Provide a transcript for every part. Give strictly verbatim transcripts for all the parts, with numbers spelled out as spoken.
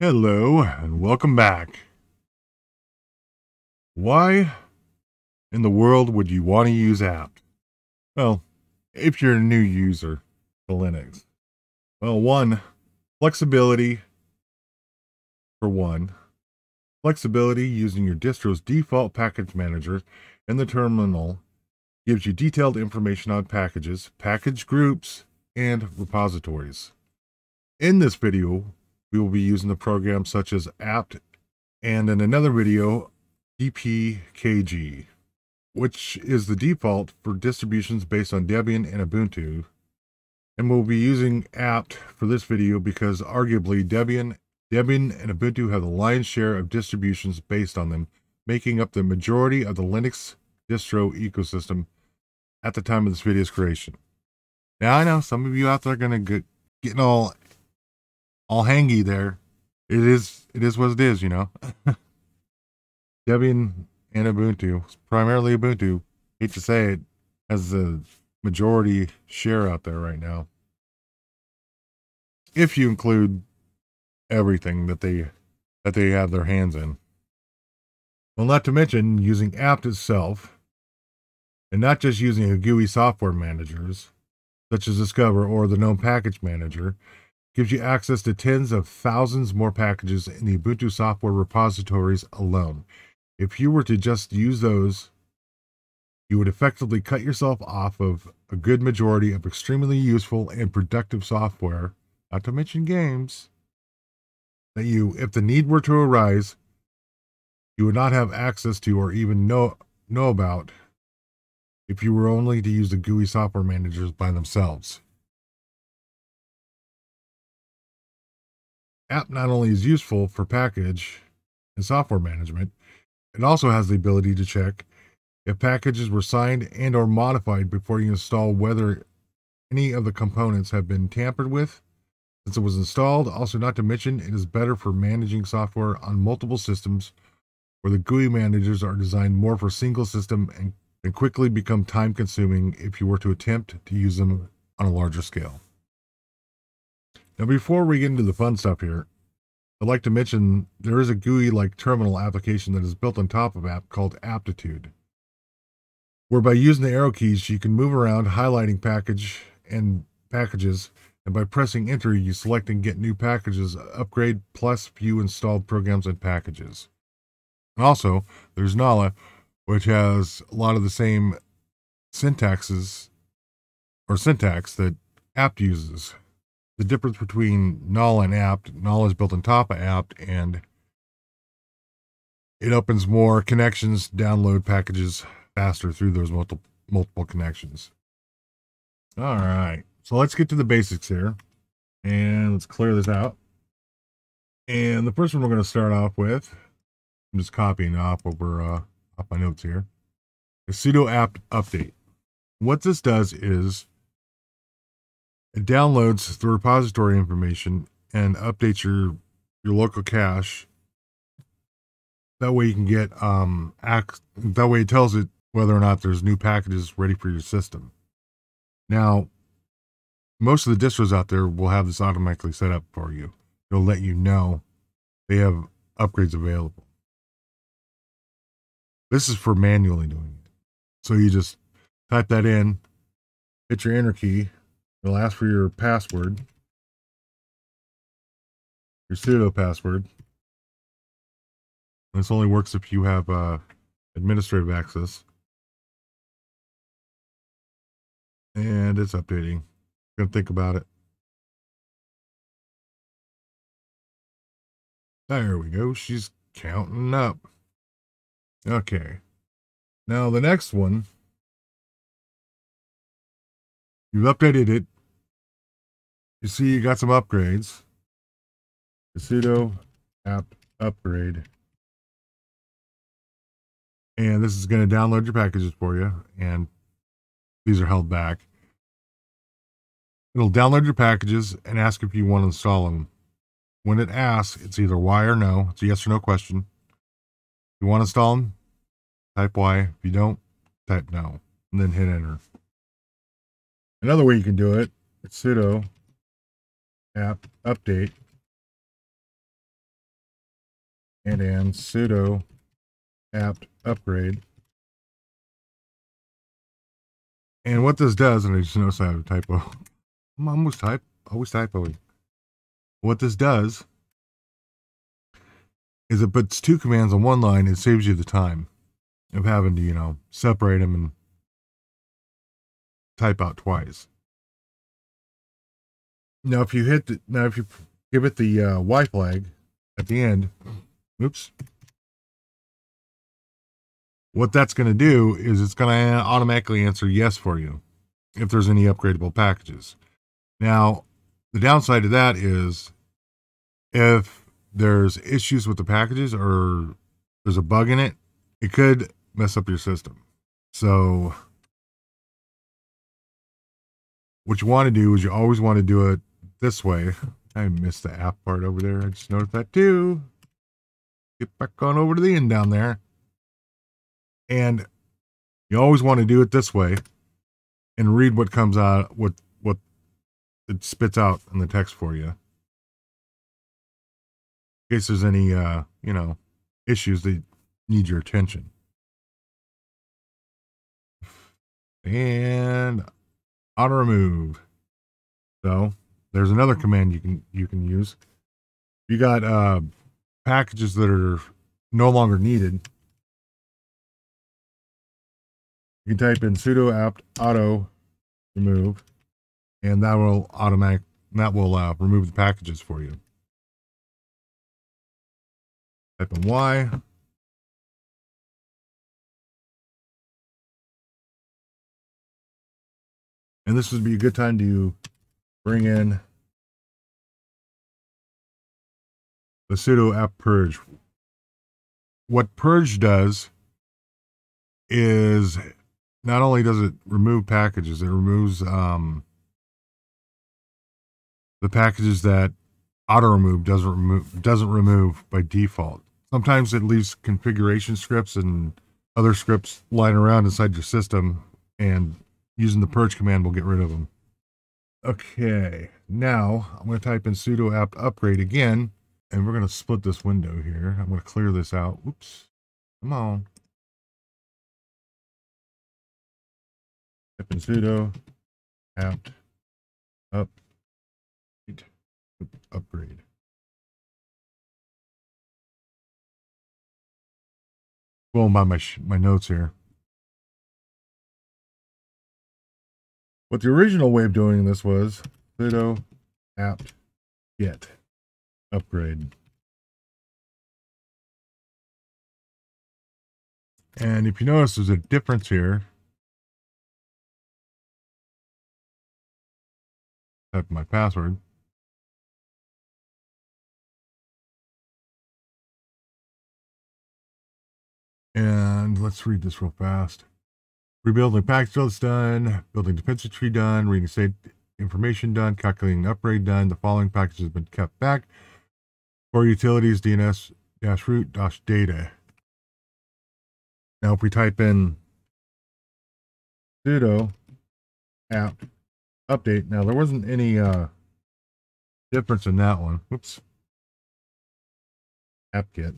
Hello and welcome back. Why in the world would you want to use apt? Well, if you're a new user to Linux. Well, one, flexibility for one. Flexibility using your distro's default package manager in the terminal gives you detailed information on packages, package groups, and repositories. In this video, we will be using the programs such as apt and, in another video, D P K G, which is the default for distributions based on Debian and Ubuntu. And we'll be using apt for this video because arguably Debian, Debian and Ubuntu have the lion's share of distributions based on them, making up the majority of the Linux distro ecosystem at the time of this video's creation. Now, I know some of you out there are going to get getting all all hangy there. It is, it is what it is, you know. Debian and Ubuntu, primarily Ubuntu, hate to say it, has the majority share out there right now, if you include everything that they that they have their hands in. Well, not to mention using apt itself, and not just using a G U I software managers, such as Discover or the GNOME package manager, gives you access to tens of thousands more packages in the Ubuntu software repositories alone. If you were to just use those, you would effectively cut yourself off of a good majority of extremely useful and productive software, not to mention games, that you, if the need were to arise, you would not have access to or even know, know about if you were only to use the G U I software managers by themselves. apt not only is useful for package and software management, it also has the ability to check if packages were signed and or modified before you install, whether any of the components have been tampered with since it was installed. Also, not to mention, it is better for managing software on multiple systems, where the G U I managers are designed more for single system and, and quickly become time consuming if you were to attempt to use them on a larger scale. Now, before we get into the fun stuff here, I'd like to mention there is a G U I-like terminal application that is built on top of apt called Aptitude, where by using the arrow keys, you can move around highlighting package and packages, and by pressing enter, you select and get new packages, upgrade, plus view installed programs and packages. And also, there's Nala, which has a lot of the same syntaxes or syntax that apt uses. The difference between Nala and apt, Nala is built on top of apt, and it opens more connections, download packages faster through those multiple, multiple connections. All right, so let's get to the basics here, and let's clear this out. And the first one we're going to start off with, I'm just copying off over uh, off my notes here, is sudo apt update. What this does is, it downloads the repository information and updates your, your local cache. That way you can get, um, act, that way it tells it whether or not there's new packages ready for your system. Now, most of the distros out there will have this automatically set up for you. It'll let you know they have upgrades available. This is for manually doing it. So you just type that in, hit your enter key, it'll ask for your password, your sudo password. And this only works if you have uh, administrative access. And it's updating. I'm going to think about it. There we go. She's counting up. Okay. Now the next one, you've updated it. You see, you got some upgrades. The sudo apt upgrade. And this is going to download your packages for you. And these are held back. It'll download your packages and ask if you want to install them. When it asks, it's either why or no. It's a yes or no question. If you want to install them, type why. If you don't, type no. And then hit enter. Another way you can do it, it's sudo apt update. and then sudo apt upgrade. And what this does, and I just noticed I have a typo. I'm almost type, always typoing. What this does is it puts two commands on one line and saves you the time of having to, you know, separate them and type out twice. Now, if you hit the, now if you give it the uh, Y flag at the end, oops. What that's going to do is it's going to automatically answer yes for you if there's any upgradable packages. Now, the downside to that is if there's issues with the packages or there's a bug in it, it could mess up your system. So what you want to do is you always want to do it this way. I missed the app part over there. I just noticed that too. Get back on over to the end down there. And you always want to do it this way and read what comes out, what, what it spits out in the text for you. In case there's any, uh, you know, issues that need your attention. And auto remove. So there's another command you can, you can use. You got uh, packages that are no longer needed. You can type in sudo apt auto remove, and that will automatic that will uh, remove the packages for you. Type in Y. And this would be a good time to bring in the sudo apt purge. What purge does is not only does it remove packages, it removes um, the packages that auto remove doesn't remove doesn't remove by default. Sometimes it leaves configuration scripts and other scripts lying around inside your system, and using the purge command will get rid of them. Okay, now I'm going to type in sudo apt upgrade again, and we're going to split this window here. I'm going to clear this out. Oops, come on. Type in sudo apt up upgrade. Going by my my notes here. What the original way of doing this was sudo apt get upgrade. And if you notice, there's a difference here. Type my password. And let's read this real fast. Rebuilding package list done, building dependency tree done, reading state information done, calculating upgrade done. The following package has been kept back. For utilities, D N S dash root dash data. Now if we type in sudo apt update. Now there wasn't any uh, difference in that one. Whoops. Apt-get.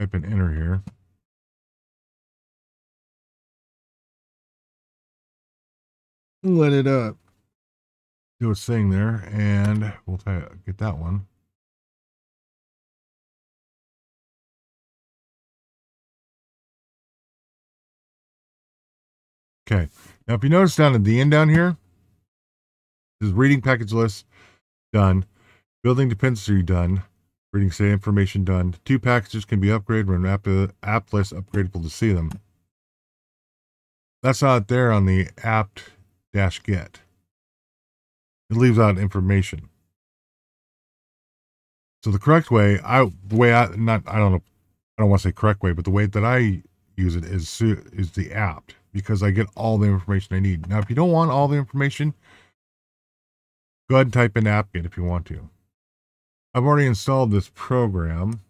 Type in enter here. Let it up. Do its thing there, and we'll try to get that one. Okay, now if you notice down at the end down here, this is reading package list done, building dependency done, reading state information done. Two packages can be upgraded when apt, apt list upgradable to see them. That's out there on the apt dash get. It leaves out information. So the correct way, I the way I not I don't know, I don't want to say correct way, but the way that I use it is is the apt, because I get all the information I need. Now, if you don't want all the information, go ahead and type in apt-get if you want to. I've already installed this program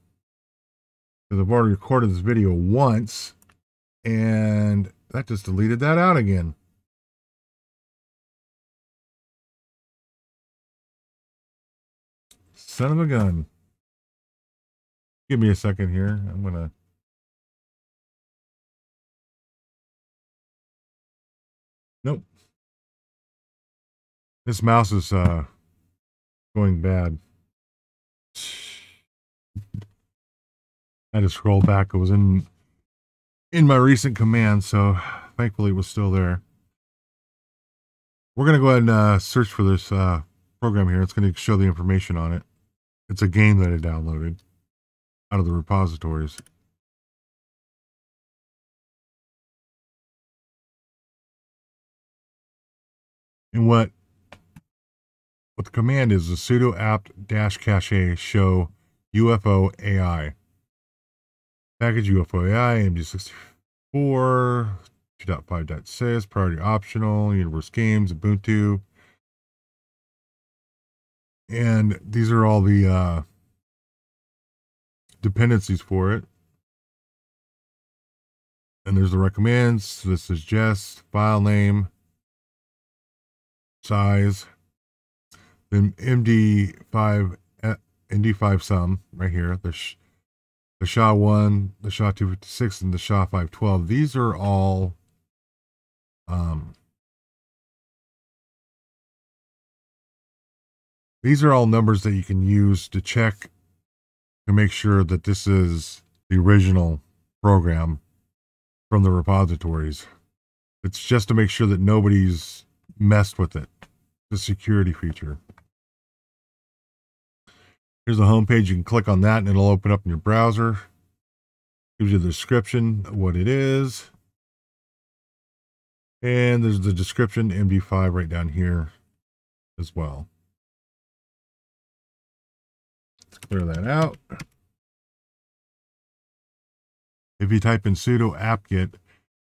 because I've already recorded this video once, And that just deleted that out again. Son of a gun. Give me a second here. I'm going to. Nope. This mouse is uh, going bad. I just scrolled back. It was in in my recent command, so thankfully it was still there. We're going to go ahead and uh, search for this uh, program here. It's going to show the information on it. It's a game that I downloaded out of the repositories. And what what the command is is sudo apt-cache show U F O A I. Package U F O A I, M D sixty-four, two point five point six, priority optional, universe games, Ubuntu. And these are all the uh, dependencies for it. And there's the recommends. So this is just file name, size, then M D five, M D five sum right here. The sh the S H A one, the S H A two fifty-six, and the S H A five twelve. These are all um, these are all numbers that you can use to check to make sure that this is the original program from the repositories. It's just to make sure that nobody's messed with it. The security feature. Here's the home page. You can click on that and it'll open up in your browser. Gives you the description of what it is. And there's the description M D five right down here as well. Clear that out. If you type in sudo apt-get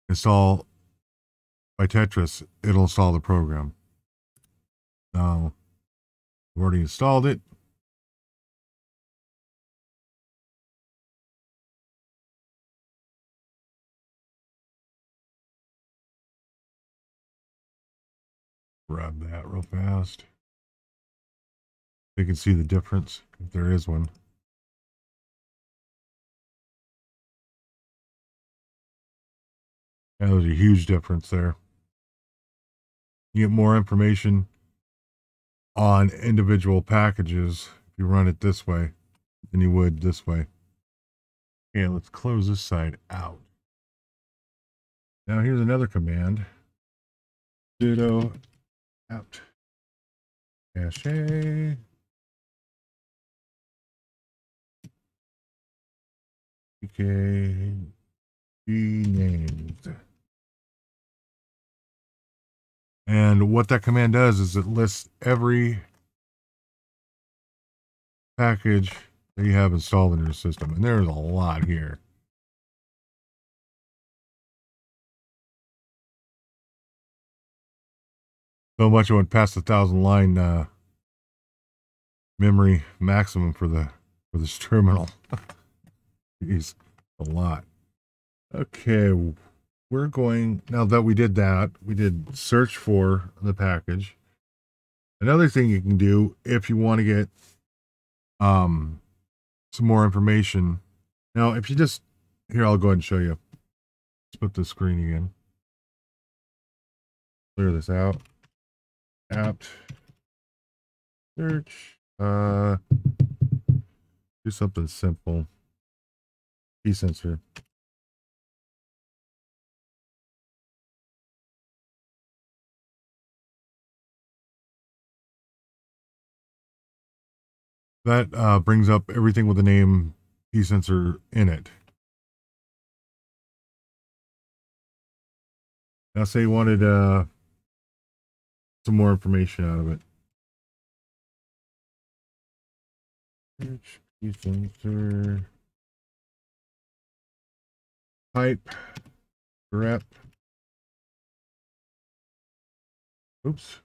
install by Tetris, it'll install the program. Now, I've already installed it. Grab that real fast. You can see the difference, if there is one. That was a huge difference there. You get more information on individual packages if you run it this way than you would this way. Okay, let's close this side out. Now here's another command. Sudo apt cache. dpkg names. And what that command does is it lists every package that you have installed in your system. And there's a lot here. So much I went past the thousand line uh, memory maximum for the for this terminal. Jeez, a lot. Okay. We're going, now that we did that, we did search for the package. Another thing you can do if you want to get um, some more information. Now, if you just, here, I'll go ahead and show you. Split the screen again. Clear this out. Apt. Search. Uh, do something simple. Key sensor. That uh, brings up everything with the name key sensor in it. Now say you wanted uh, some more information out of it. Search key sensor. Type grep. Oops.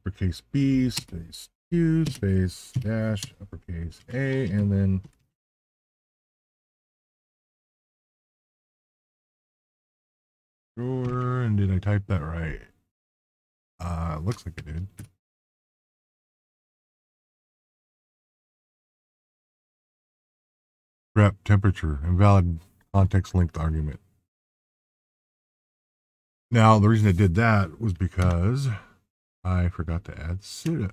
Uppercase B, space Q, space dash, uppercase A, and then Sure, and did I type that right? Uh, looks like I did. Grep temperature, invalid context length argument. Now, the reason I did that was because I forgot to add sudo.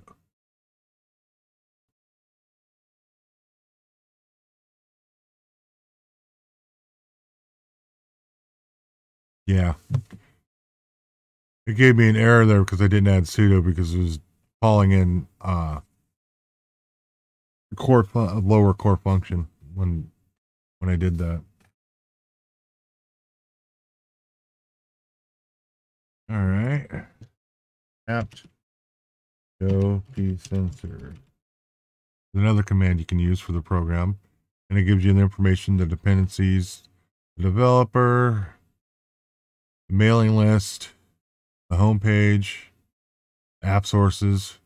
Yeah. It gave me an error there because I didn't add sudo because it was calling in uh, core fun lower core function when when I did that. All right. Apt go psensor. Another command you can use for the program, and it gives you the information, the dependencies, the developer, the mailing list, the home page, app sources.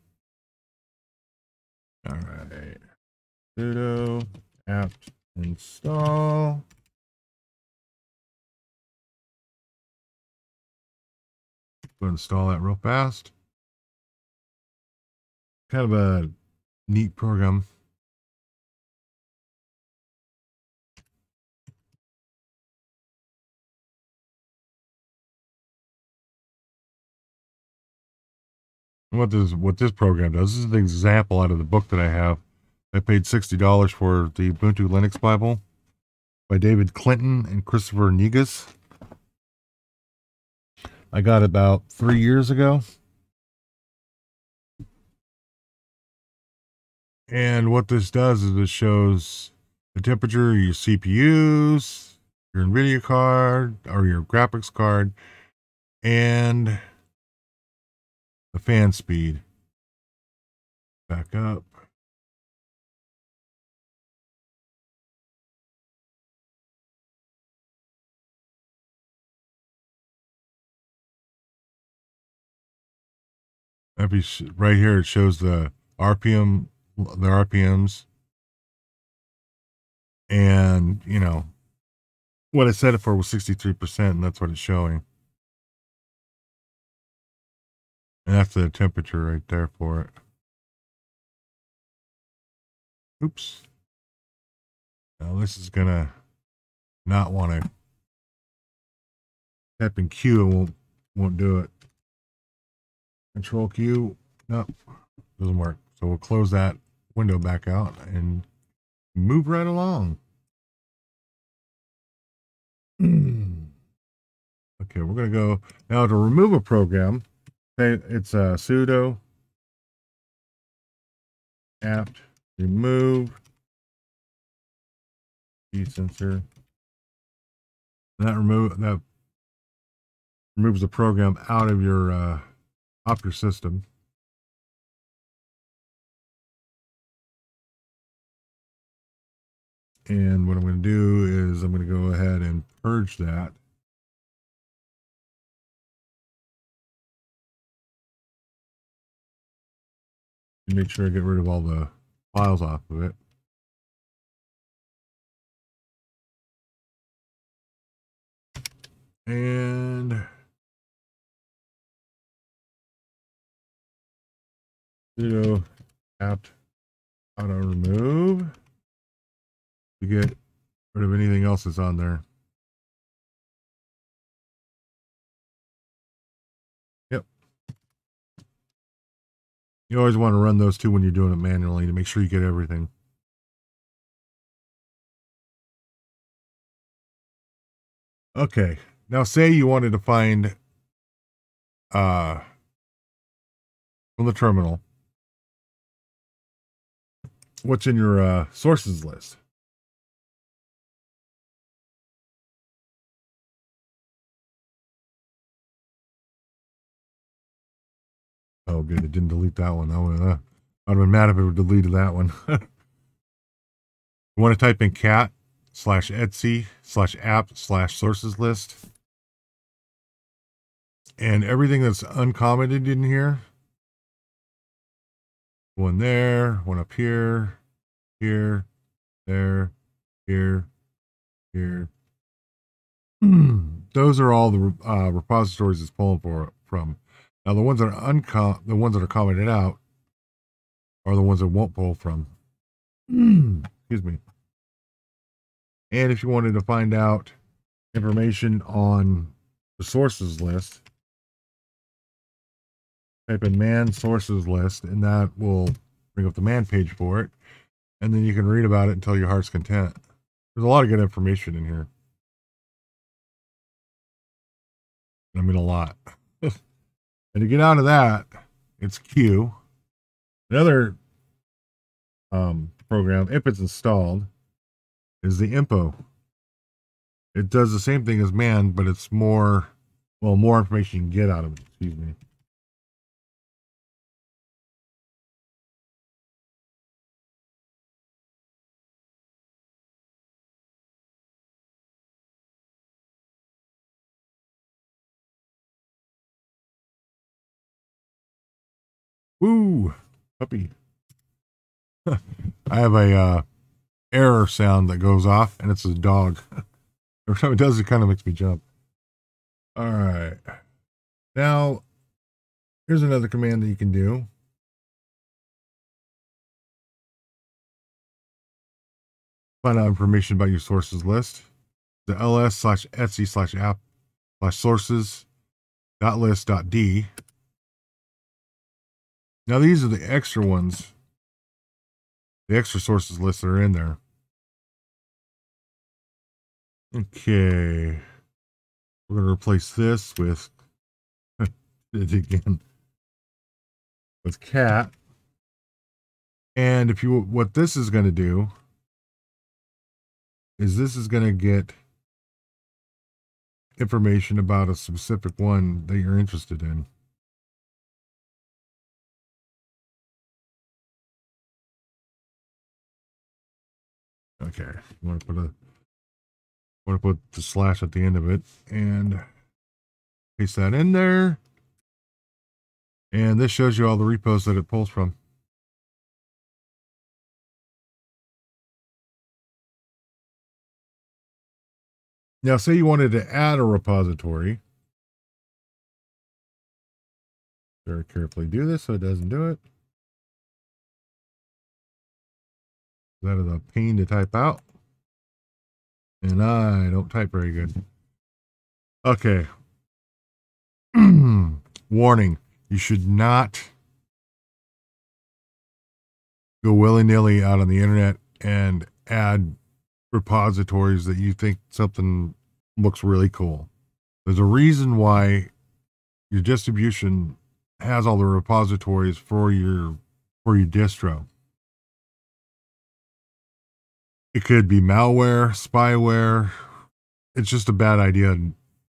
All right. Sudo apt install. Go install that real fast. Kind of a neat program. And what this what this program does, this is an example out of the book that I have. I paid sixty dollars for the Ubuntu Linux Bible by David Clinton and Christopher Negus. I got it about three years ago. And what this does is it shows the temperature, your C P Us, your NVIDIA card, or your graphics card, and the fan speed. Back up. Right here, it shows the R P M, the R P Ms, and you know what I set it for was sixty-three percent, and that's what it's showing. And that's the temperature right there for it. Oops. Now this is gonna not want to type in Q. It won't won't do it. Control Q, nope, doesn't work. So we'll close that window back out and move right along. Okay, we're gonna go now to remove a program. It's a sudo apt remove psensor. That remove that removes the program out of your uh, Up your system. And what I'm going to do is I'm going to go ahead and purge that. And make sure I get rid of all the files off of it. And sudo apt auto remove to get rid of anything else that's on there. Yep. You always want to run those two when you're doing it manually to make sure you get everything. Okay. Now say you wanted to find uh, from the terminal what's in your uh, sources list. Oh, good. It didn't delete that one. I would, uh, I'd have been mad if it would deleted that one. You want to type in cat slash etsy slash app slash sources list. And everything that's uncommented in here. One there, one up here, here, there, here, here. Mm. those are all the uh, repositories it's pulling for from. Now the ones that are uncom the ones that are commented out are the ones that won't pull from. Excuse me. And if you wanted to find out information on the sources list, type in man sources list, and that will bring up the man page for it. And then you can read about it until your heart's content. There's a lot of good information in here. I mean, a lot. And to get out of that, it's Q. Another um, program, if it's installed, is the I M P O. It does the same thing as man, but it's more, well, more information you can get out of it. Excuse me. Woo, puppy. I have a uh, error sound that goes off, and it's a dog. Every time it does, it kind of makes me jump. All right. Now, here's another command that you can do. Find out information about your sources list. The ls slash etsy slash app slash sources dot list dot d. Now, these are the extra ones, the extra sources lists that are in there. Okay. We're going to replace this with, it again, with cat. And if you, what this is going to do is this is going to get information about a specific one that you're interested in. Okay, you want to put a, want to put the slash at the end of it and paste that in there. And this shows you all the repos that it pulls from. Now, say you wanted to add a repository. Very carefully do this so it doesn't do it. That is a pain to type out. And I don't type very good. Okay. Warning. You should not go willy-nilly out on the internet and add repositories that you think something looks really cool. There's a reason why your distribution has all the repositories for your, for your distro. It could be malware, spyware. It's just a bad idea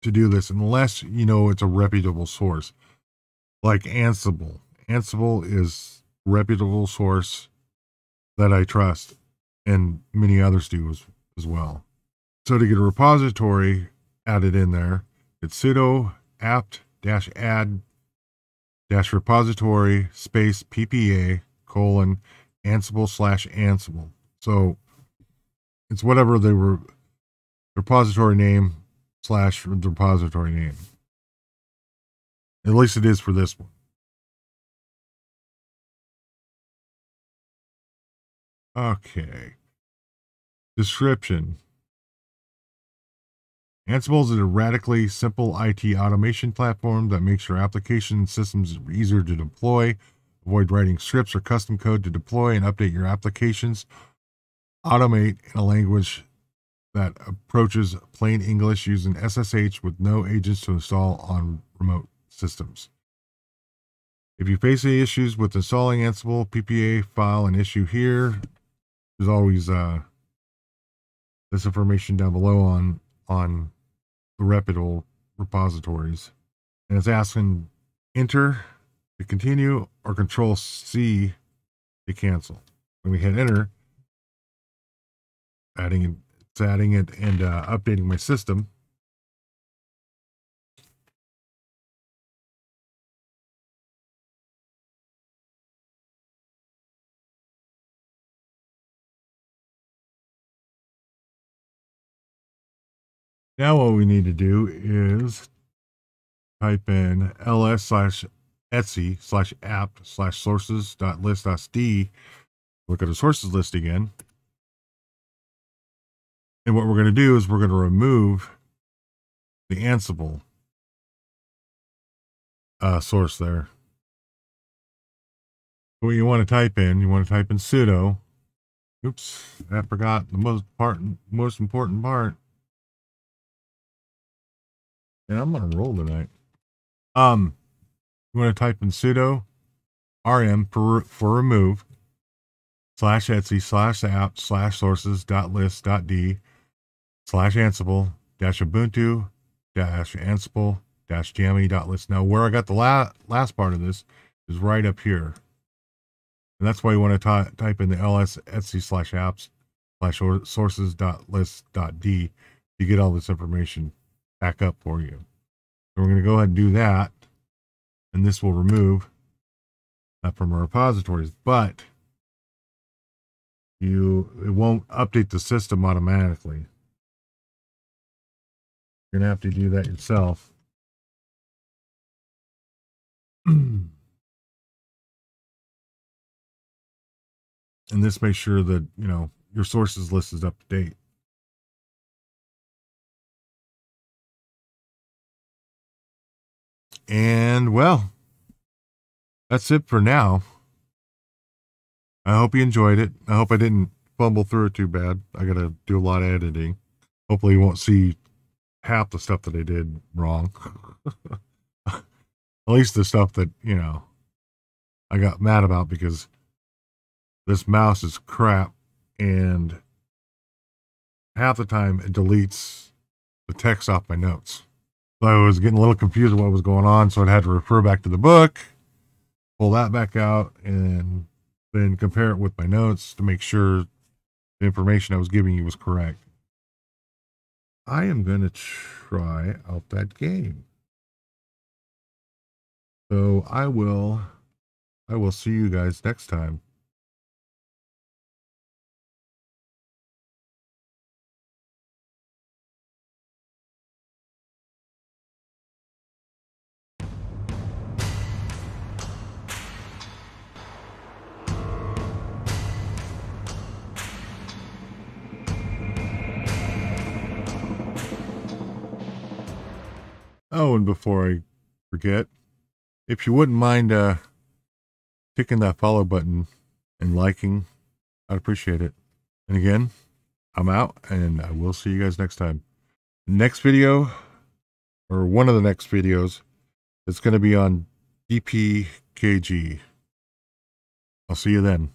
to do this unless you know it's a reputable source. Like Ansible. Ansible is a reputable source that I trust, and many others do as, as well. So to get a repository added in there, it's sudo apt dash add dash repository space ppa colon ansible slash ansible. So it's whatever they were, repository name slash repository name. At least it is for this one. Okay. Description. Ansible is a radically simple I T automation platform that makes your application systems easier to deploy. Avoid writing scripts or custom code to deploy and update your applications. Automate in a language that approaches plain English using S S H with no agents to install on remote systems. If you face any issues with installing Ansible, P P A, file an issue here. There's always uh, this information down below on, on the reputable repositories. And it's asking enter to continue or control C to cancel. When we hit enter, adding it, it's adding it and uh, updating my system. Now what we need to do is type in ls slash etsy slash apt slash sources dot list dot d. Look at the sources list again. And what we're going to do is we're going to remove the Ansible uh, source there. What you want to type in, you want to type in sudo. Oops, I forgot the most part, most important part. And I'm gonna roll tonight. Um, you want to type in sudo rm for for remove slash etsy slash apt slash sources dot list dot d slash ansible dash ubuntu dash ansible dash jammy dot list. Now where I got the la last part of this is right up here. And that's why you want to type in the ls etsy slash apps slash sources dot list dot d to get all this information back up for you. So we're going to go ahead and do that. And this will remove that from our repositories, but you, it won't update the system automatically. You're going to have to do that yourself. And this makes sure that, you know, your sources list is up to date. And well, that's it for now. I hope you enjoyed it. I hope I didn't fumble through it too bad. I got to do a lot of editing. Hopefully you won't see half the stuff that I did wrong. At least the stuff that, you know, I got mad about because this mouse is crap, and half the time it deletes the text off my notes. So I was getting a little confused what was going on, so I had to refer back to the book, pull that back out, and then compare it with my notes to make sure the information I was giving you was correct. I am going to try out that game. So I will, I will see you guys next time. Oh, and before I forget, if you wouldn't mind uh, clicking that follow button and liking, I'd appreciate it. And again, I'm out, and I will see you guys next time. Next video, or one of the next videos, is going to be on D P K G. I'll see you then.